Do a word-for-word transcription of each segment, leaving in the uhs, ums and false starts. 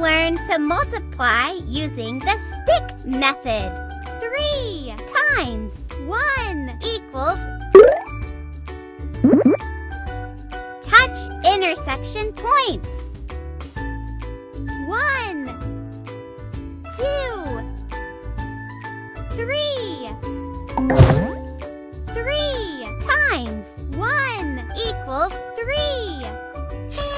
learn to multiply using the stick method. Three times one equals touch intersection points. One, two, three. Three times one equals three. Twelve.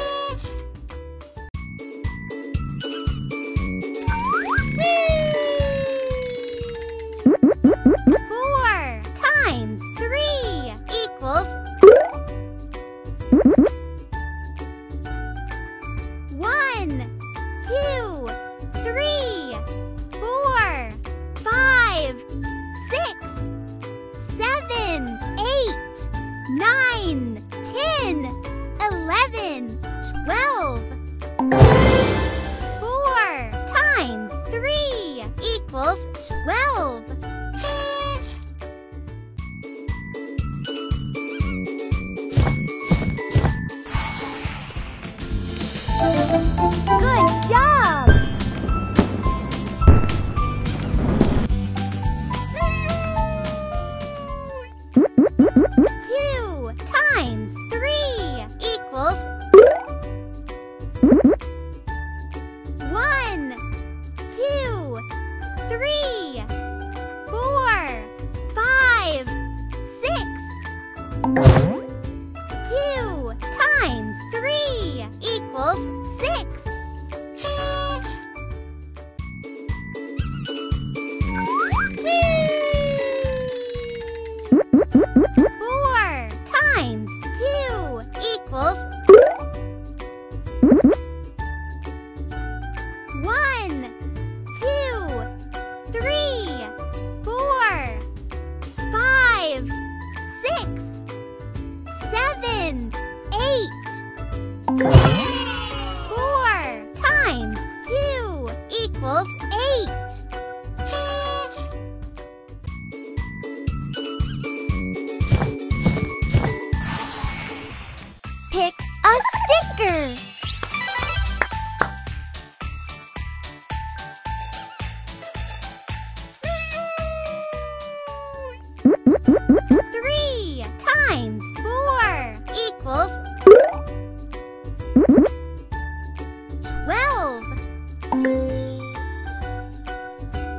Four times three equals twelve. Good job! Two times three equals Three, four, five, six. Two times three equals six. Four times two equals one, two, three, four, five, six, seven, eight. Four times two equals eight. Pick a sticker. Twelve.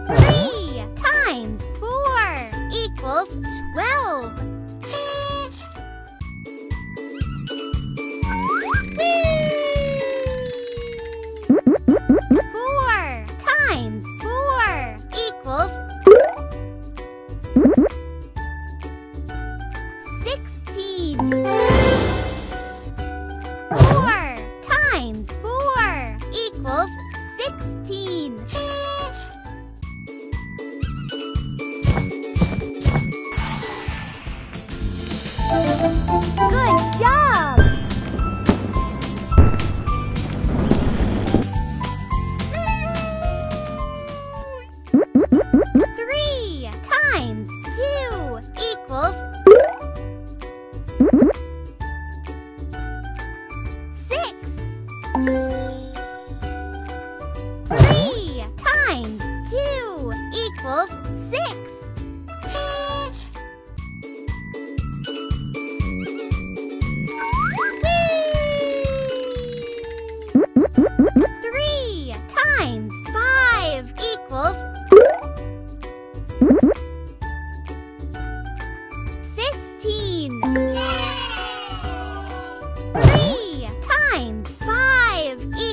Three times four equals twelve. Four times four equals sixteen. Four times four equals sixteen. Good job! Three times two equals six. Two equals six. Three times five equals fifteen. Three times five equals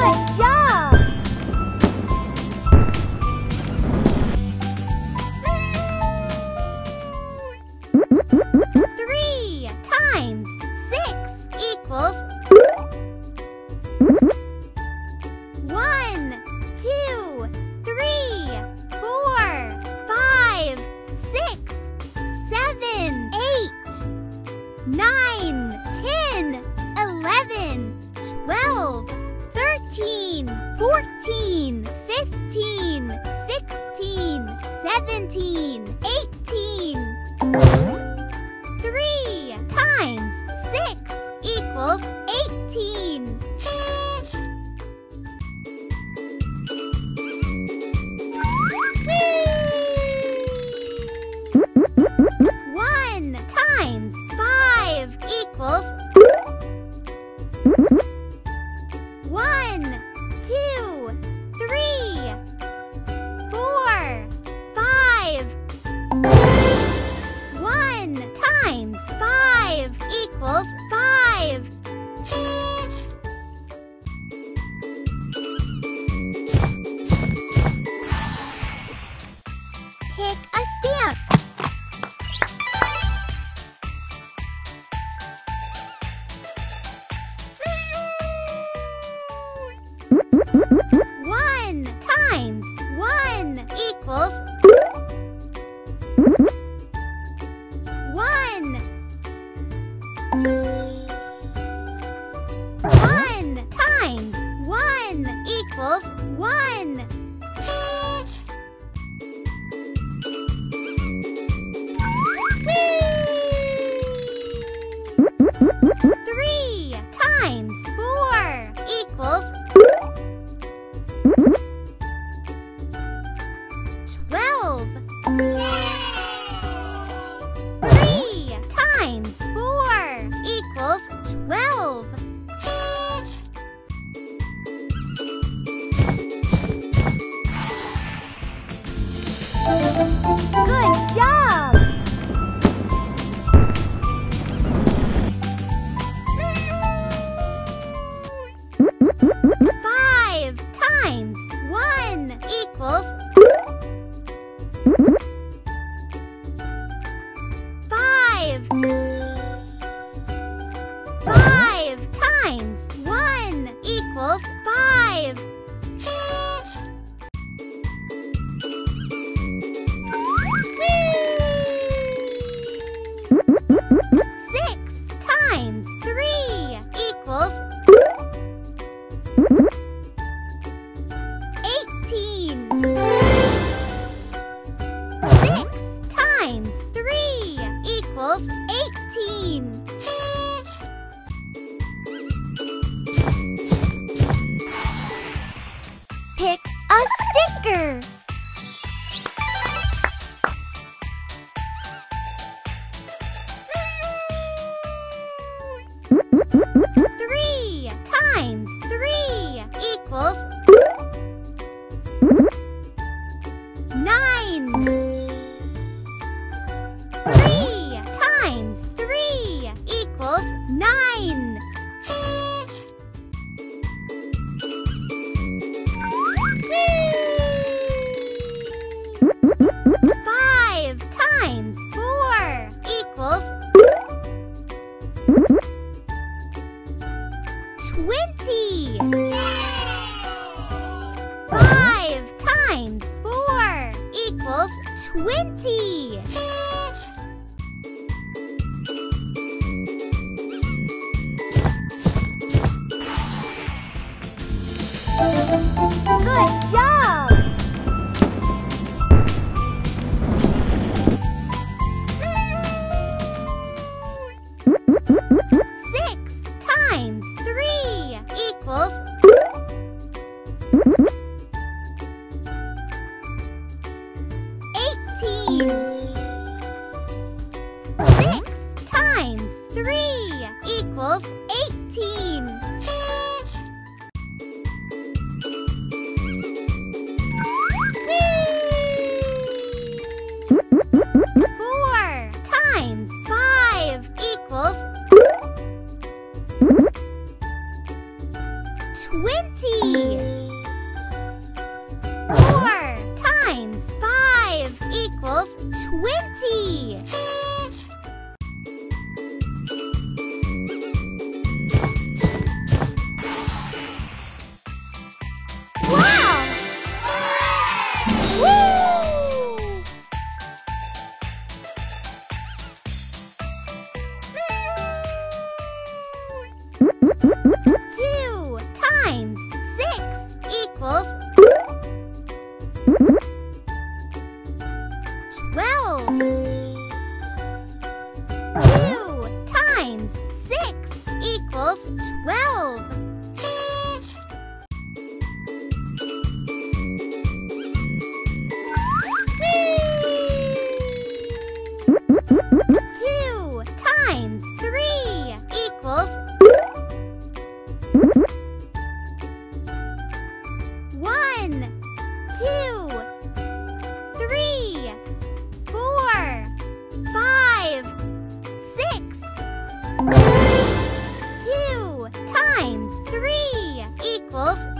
Good job! Three times six equals one, two, three, four, five, six, seven, eight, nine, ten, eleven, twelve. fourteen, fifteen, sixteen, seventeen, eighteen. Three times six equals eighteen. One times five equals one, two, three, four, five. One times five equals five. Pick a stamp. One. Three times four equals twelve. Three times four equals twelve. Five. Five times one equals five. Six times three equals eighteen. eighteen. Pick a sticker. Three times three equals nine. Nine. Five times four equals twenty. Five times four equals twenty. Good job! Six times three equals eighteen. Six times three equals eighteen. twenty. Four times five equals twenty. Two times three equals